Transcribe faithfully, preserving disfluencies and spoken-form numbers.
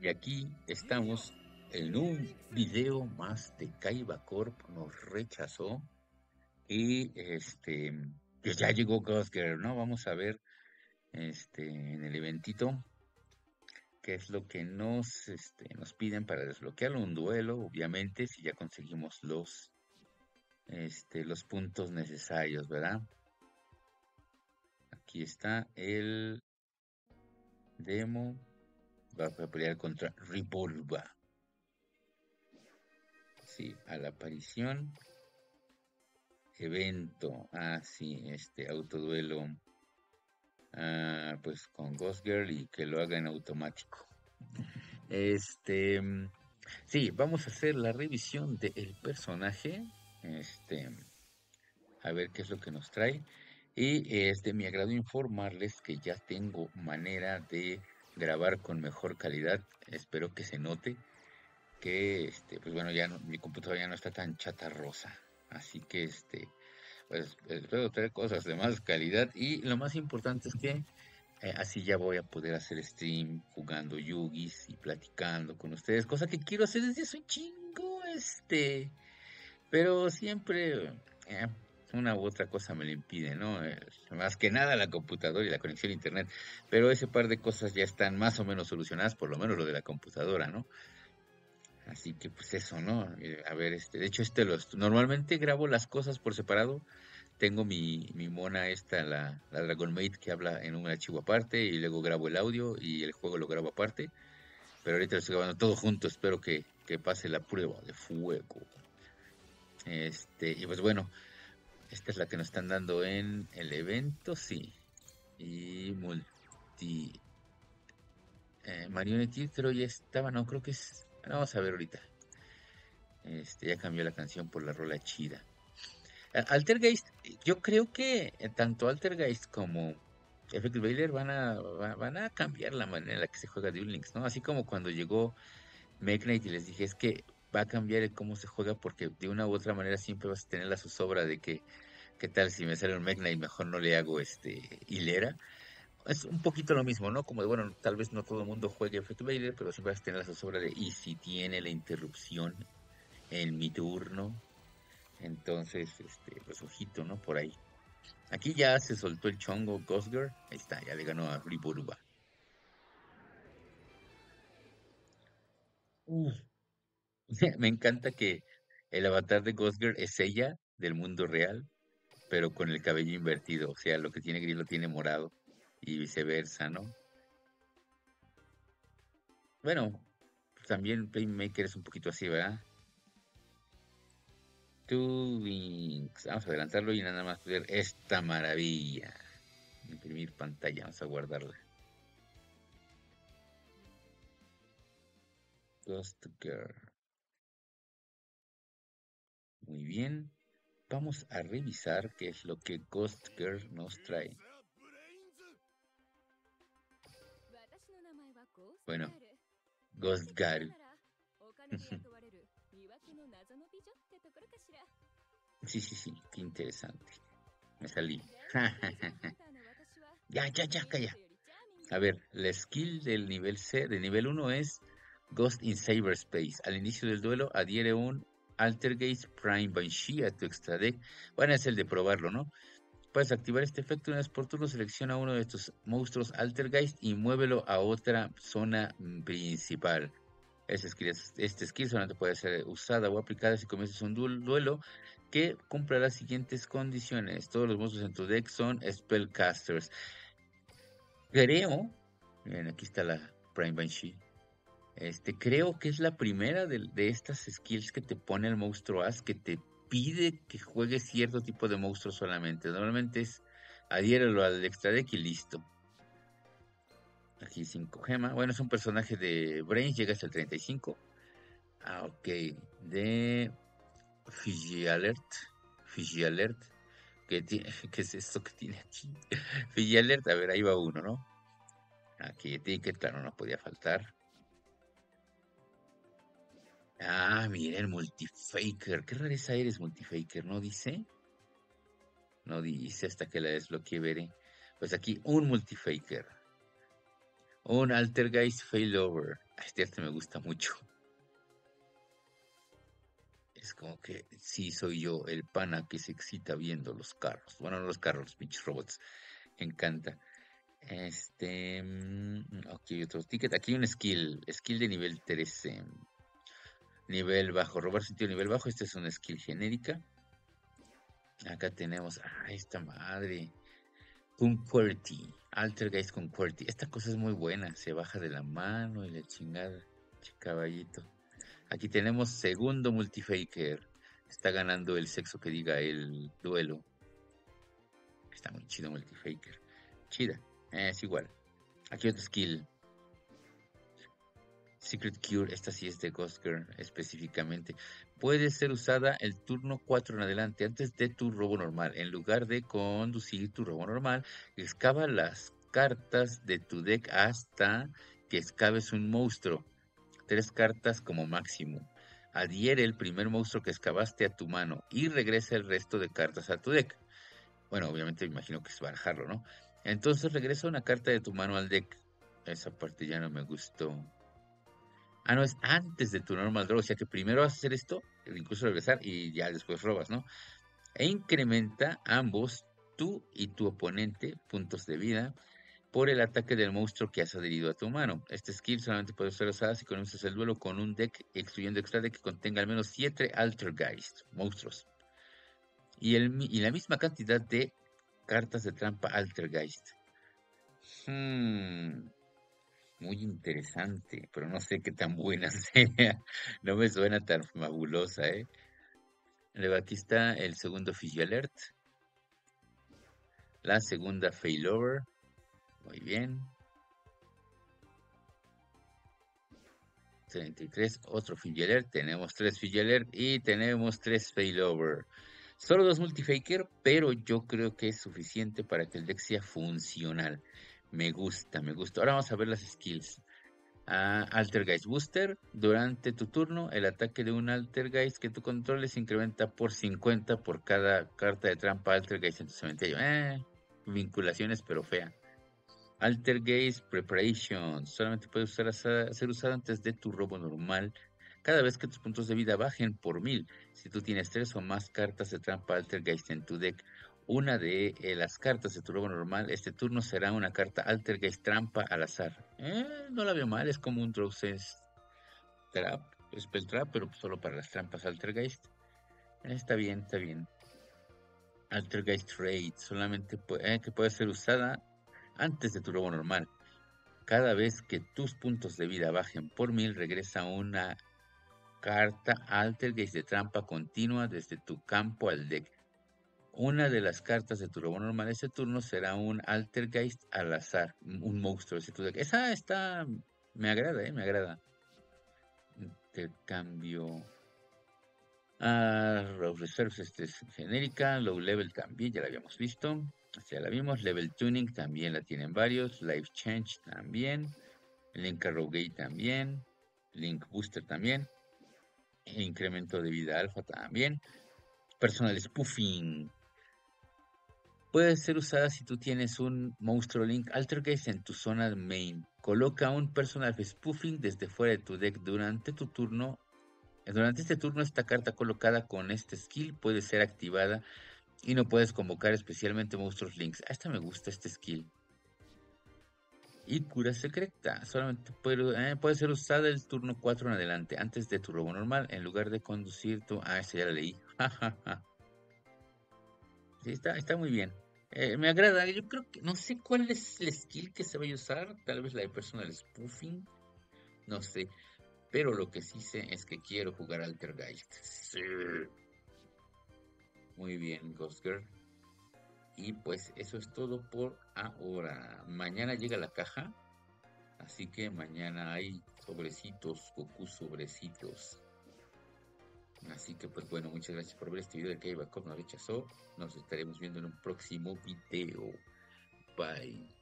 Y aquí estamos en un video más de Kaiba Corp nos rechazó y este pues ya llegó Ghost Girl, ¿no? Vamos a ver este en el eventito qué es lo que nos, este, nos piden para desbloquearlo. Un duelo, obviamente, si ya conseguimos los, este, los puntos necesarios, ¿verdad? Aquí está el demo. Va a pelear contra Rui Buruba. Sí, a la aparición. Evento. Ah, sí, este autoduelo. Ah, pues con Ghost Girl y que lo haga en automático. Este. Sí, vamos a hacer la revisión del personaje. Este. A ver qué es lo que nos trae. Y es de mi agrado informarles que ya tengo manera de grabar con mejor calidad. Espero que se note que este pues bueno, ya no, mi computadora ya no está tan chatarrosa, así que este pues espero traer cosas de más calidad, y lo más importante es que eh, así ya voy a poder hacer stream jugando Yugis y platicando con ustedes, cosa que quiero hacer desde hace un chingo, este pero siempre eh, una u otra cosa me lo impide, ¿no? Eh, más que nada la computadora y la conexión a internet, pero ese par de cosas ya están más o menos solucionadas, por lo menos lo de la computadora, ¿no? Así que pues eso, ¿no? Eh, a ver, este, de hecho este los, normalmente grabo las cosas por separado, tengo mi, mi mona esta, la, la Dragon Mate, que habla en un archivo aparte, y luego grabo el audio y el juego lo grabo aparte, pero ahorita lo estoy grabando todo junto, espero que, que pase la prueba de fuego. Este, y pues bueno, esta es la que nos están dando en el evento, sí. Y multi... Eh, Marionette, creo ya estaba, no, creo que es... Vamos a ver ahorita. Este, ya cambió la canción por la rola chida. Altergeist, yo creo que tanto Altergeist como Effect Veiler van a, van a cambiar la manera en la que se juega Duel Links, ¿no? Así como cuando llegó Magnet y les dije, es que va a cambiar el cómo se juega, porque de una u otra manera siempre vas a tener la zozobra de que qué tal si me sale un Magna y mejor no le hago este hilera. Es un poquito lo mismo, ¿no? Como de, bueno, tal vez no todo el mundo juegue Effect Veiler, pero siempre vas a tener la zozobra de y si tiene la interrupción en mi turno. Entonces, este, pues ojito, ¿no? Por ahí. Aquí ya se soltó el chongo Ghost Girl. Ahí está, ya le ganó a Rui Buruba. Uff. Uh. Me encanta que el avatar de Ghost Girl es ella del mundo real, pero con el cabello invertido. O sea, lo que tiene gris lo tiene morado y viceversa, ¿no? Bueno, también Playmaker es un poquito así, ¿verdad? Twinks. Vamos a adelantarlo y nada más ver esta maravilla. Imprimir pantalla, vamos a guardarla. Ghost Girl. Muy bien, vamos a revisar qué es lo que Ghost Girl nos trae. Bueno, Ghost Girl. Sí, sí, sí, qué interesante. Me salí. Ya, ya, ya, calla. A ver, la skill del nivel C, de nivel uno es Ghost in Cyberspace. Al inicio del duelo adhiere un Altergeist Prime Banshee a tu extra deck. Bueno, es el de probarlo, ¿no? Puedes activar este efecto una vez por turno. Selecciona uno de estos monstruos Altergeist y muévelo a otra zona principal. Este skill, este skill solamente puede ser usada o aplicada si comienzas un du duelo que cumpla las siguientes condiciones. Todos los monstruos en tu deck son Spellcasters. Creo... Miren, aquí está la Prime Banshee. Este, creo que es la primera de, de estas skills que te pone el monstruo as, que te pide que juegues cierto tipo de monstruo solamente. Normalmente es adhiérelo al extra deck y listo. Aquí cinco gemas. Bueno, es un personaje de Brains, llega hasta el treinta y cinco. Ah, ok. De Fiji Alert. Fiji Alert. ¿Qué, tiene, qué es esto que tiene aquí? Fiji Alert. A ver, ahí va uno, ¿no? Aquí etiqueta, claro, no podía faltar. Ah, miren, Multifaker. Qué rareza eres, Multifaker. ¿No dice? No dice hasta que la desbloquee, veré. Pues aquí un Multifaker. Un Altergeist Failover. Este arte me gusta mucho. Es como que sí soy yo, el pana que se excita viendo los carros. Bueno, no los carros, los pinches robots. Me encanta. Este. Aquí hay otro ticket. Aquí hay un skill. Skill de nivel trece. Nivel bajo. Robar sentido nivel bajo. Esta es una skill genérica. Acá tenemos. ¡Ah, esta madre! Un QWERTY. Altergeist con QWERTY. Esta cosa es muy buena. Se baja de la mano y la chingada. Qué caballito. Aquí tenemos segundo Multifaker. Está ganando el sexo que diga el duelo. Está muy chido Multifaker. Chida. Eh, es igual. Aquí otro skill. Secret Cure. Esta sí es de Ghost Girl específicamente. Puede ser usada el turno cuatro en adelante, antes de tu robo normal. En lugar de conducir tu robo normal, excava las cartas de tu deck hasta que excaves un monstruo. Tres cartas como máximo. Adhiere el primer monstruo que excavaste a tu mano y regresa el resto de cartas a tu deck. Bueno, obviamente me imagino que es barajarlo, ¿no? Entonces regresa una carta de tu mano al deck. Esa parte ya no me gustó. Ah, no, es antes de tu normal draw. O sea que primero vas a hacer esto, incluso regresar, y ya después robas, ¿no? E incrementa ambos, tú y tu oponente, puntos de vida, por el ataque del monstruo que has adherido a tu mano. Este skill solamente puede ser usado si comienzas el duelo con un deck, excluyendo extra deck que contenga al menos siete Altergeist, monstruos. Y, el, y la misma cantidad de cartas de trampa Altergeist. Hmm... Muy interesante, pero no sé qué tan buena sea. No me suena tan fabulosa, ¿eh? Luego aquí está el segundo Fiji Alert. La segunda Failover. Muy bien. treinta y tres, otro Fiji Alert. Tenemos tres Fiji Alert y tenemos tres Failover. Solo dos Multifaker, pero yo creo que es suficiente para que el deck sea funcional. Me gusta, me gusta. Ahora vamos a ver las skills. Ah, Altergeist Booster. Durante tu turno, el ataque de un Altergeist que tú controles incrementa por cincuenta por cada carta de trampa Altergeist en tu cementerio. Eh, vinculaciones, pero fea. Altergeist Preparation. Solamente puede usar, ser usada antes de tu robo normal. Cada vez que tus puntos de vida bajen por mil. Si tú tienes tres o más cartas de trampa Altergeist en tu deck. Una de eh, las cartas de tu robo normal, este turno será una carta Altergeist Trampa al azar. Eh, no la veo mal, es como un Drawsense Trap, Spell Trap, pero solo para las trampas Altergeist. Eh, está bien, está bien. Altergeist Raid, solamente puede, eh, que puede ser usada antes de tu robo normal. Cada vez que tus puntos de vida bajen por mil, regresa una carta Altergeist de trampa continua desde tu campo al deck. Una de las cartas de tu robo normal este turno será un Altergeist al azar, un monstruo. Esa está, me agrada, eh, me agrada. Intercambio. Ah, Reserves, este es genérica. Low Level también, ya la habíamos visto. Ya la vimos. Level Tuning también la tienen varios. Life Change también. Link Arrowgate también. Link Booster también. Incremento de vida alfa también. Personal Spoofing. Puede ser usada si tú tienes un monstruo Link Altergeist en tu zona main. Coloca un Personal Spoofing desde fuera de tu deck durante tu turno. Durante este turno esta carta colocada con este skill puede ser activada y no puedes convocar especialmente monstruos Links. Ah, esta me gusta, este skill. Y cura secreta. Solamente puede, eh, puede ser usada el turno cuatro en adelante, antes de tu robo normal, en lugar de conducir tu... Ah, esta ya la leí. Sí, está, está muy bien. Eh, me agrada, yo creo que, no sé cuál es el skill que se va a usar, tal vez la de Personal Spoofing, no sé, pero lo que sí sé es que quiero jugar Altergeist. Sí. Muy bien, Ghost Girl. Y pues eso es todo por ahora. Mañana llega la caja, así que mañana hay sobrecitos, Goku sobrecitos. Así que pues bueno, muchas gracias por ver este video de Kaiba Corp nos rechazó. Nos estaremos viendo en un próximo video. Bye.